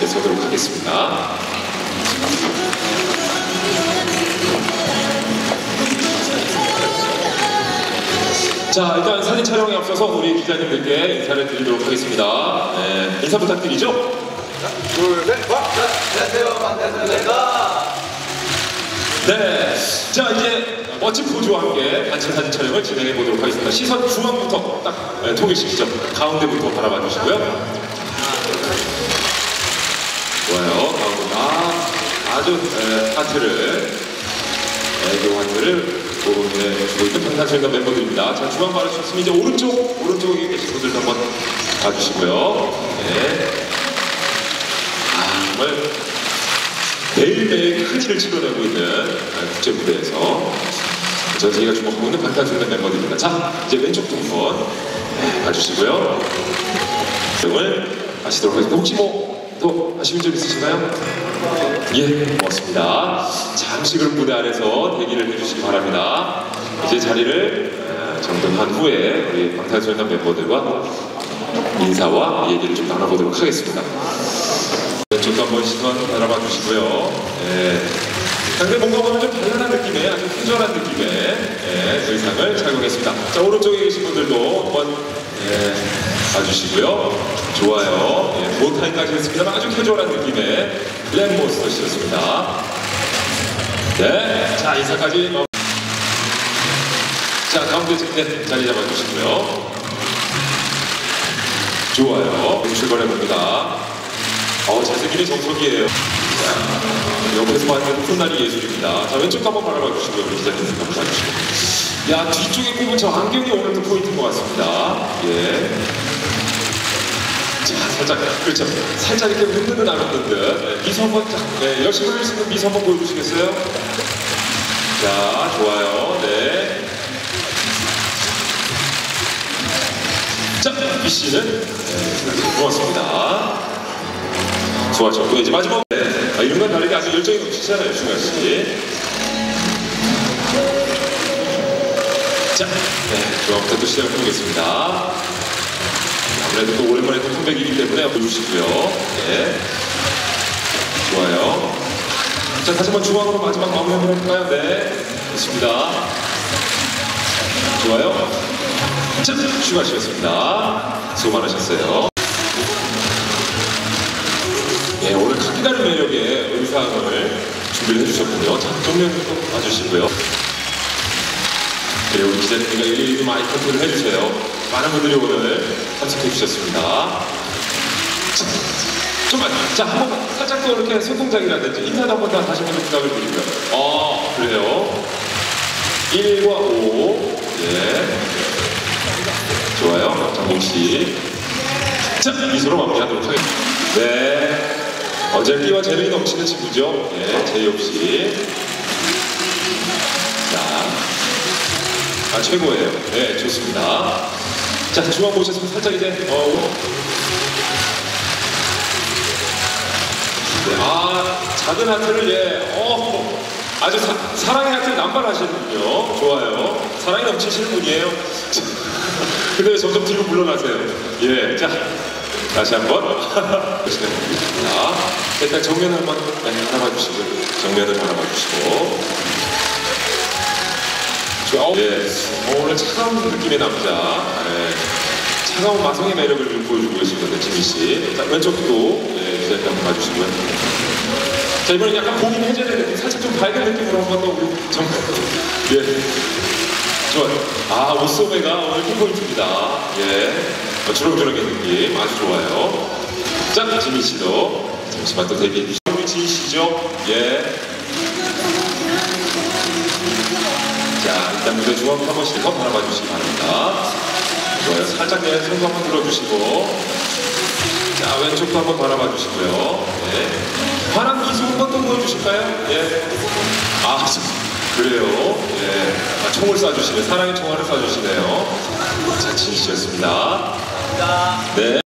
계속해서 하도록 하겠습니다. 자, 일단 사진 촬영에 앞서서 우리 기자님들께 인사를 드리도록 하겠습니다. 네, 인사 부탁드리죠? 하나, 둘, 셋, 와! 안녕하세요, 방탄소년단입니다. 네, 자 이제 멋진 포즈와 함께 단체 사진 촬영을 진행해 보도록 하겠습니다. 시선 중앙부터 딱 통일시키죠. 가운데부터 바라봐 주시고요. 좋아요, 가운데 아주 하트를 하트를 주고 있는 방탄소년단 멤버들입니다. 자, 중앙 바라주셨으면 이제 오른쪽에 계신 분들도 한번 봐주시고요. 네. 아, 정말 매일매일 큰 일을 치러내고 있는 국제 무대에서 전 세계가 주목하고 있는 방탄소년단 멤버들입니다. 자, 이제 왼쪽도 한번 봐주시고요. 오늘 하시도록 하겠습니다. 혹시 또 아쉬운 점 있으신가요? 예, 고맙습니다. 잠시 그럼 무대 안에서 대기를 해주시기 바랍니다. 이제 자리를 정돈한 후에 우리 방탄소년단 멤버들과 인사와 얘기를 좀 나눠보도록 하겠습니다. 왼쪽도 한번 시선 바라봐 주시고요. 네. 상대 뭔가 보면 좀 발랄한 느낌의 아주 퓨전한 느낌의 의상을 착용했습니다. 자, 오른쪽에 계신 분들도 한번 봐주시고요. 좋아요. 예, 보타이까지 했습니다만 아주 캐주얼한 느낌의 랩몬스터 씨였습니다. 네, 자 인사까지. 자, 가운데 자리 잡아주시고요. 좋아요. 출발해봅니다. 잘생김이 정석이에요. 자, 옆에서 봤는 푸른날이 예술입니다. 자, 왼쪽도 한번 바라봐주시고요. 우리 기자님들 감사합니다. 야, 뒤쪽에 꼽은 저 안경이 오늘도 포인트인 것 같습니다. 예. 자, 살짝, 그렇죠. 살짝 이렇게 웃는 듯 안 웃는 듯. 미소 한번, 네, 열심히 흘릴 수 있는 미소 한번 보여주시겠어요? 자, 좋아요. 네. 자, B 씨는 고맙습니다. 수고하셨고요. 이제 마지막. 네. 아, 이런 건 다르게 아주 열정이 넘치잖아요, 중간 씨. 자, 네, 중앙부터 또 시작을 해보겠습니다. 아무래도 또 오랜만에 또 컴백이기 때문에 보여주시고요. 네, 좋아요. 자, 다시 한번 중앙으로 마지막 마무리 한번 해볼까요? 네, 좋습니다. 좋아요. 자, 수고하셨습니다. 수고 많으셨어요. 네, 오늘 각기다른 매력의 의상을 준비를 해주셨군요. 자, 정면부터 봐주시고요. 네, 우리 기자님들과 일일이 많이 컨트롤 해주세요. 많은 분들이 오늘 참석해주셨습니다. 정말, 자, 한번 살짝 또 이렇게 손동작이라든지 인사도 한번 다시 한번 부탁을 드립니다. 아, 그래요? 1과 5. 예. 좋아요. 장봉씨. 자, 미소로 마무리하도록 하겠습니다. 네. 어제 끼와 재능이 넘치는 친구죠. 예, 제이홉씨. 자. 아, 최고예요. 네, 좋습니다. 자, 중앙 보셨으면 살짝 이제 네, 아, 작은 하트를 아주 사랑의 하트를 남발하시는군요. 좋아요. 사랑이 넘치시는 분이에요. 근데 점점 뒤로 물러나세요. 예, 자, 다시 한번 보시겠습니다. 일단 정면 한번 바라봐 주시고, 정면을 바라봐 주시고. 예, 오늘 차가운 느낌의 남자, 예, 차가운 마성의 매력을 좀 보여주고 계시거든요, 지민 씨. 자, 왼쪽도 기자님 한번 봐주시고요. 자, 이번엔 약간 고민 해제되는 느낌, 살짝 좀 밝은 느낌으로 한번 더 우리 정말, 예, 좋아요. 아, 옷소매가 오늘 키포인트입니다. 예, 주렁주렁의 느낌 아주 좋아요. 자, 지민 씨도 잠시만 또 대기해 주시죠. 우리 지민 씨죠. 예. 자, 일단 무대 중앙 한번 실컷 바라봐 주시기 바랍니다. 좋아요. 살짝 내 손도 한번 들어주시고, 자, 왼쪽도 한번 바라봐 주시고요. 네. 환한 미소 한번 또 보여주실까요? 예. 아, 그래요. 예. 아, 총을 쏴주시네. 사랑의 총알을 쏴주시네요. 자, 진실이었습니다. 네.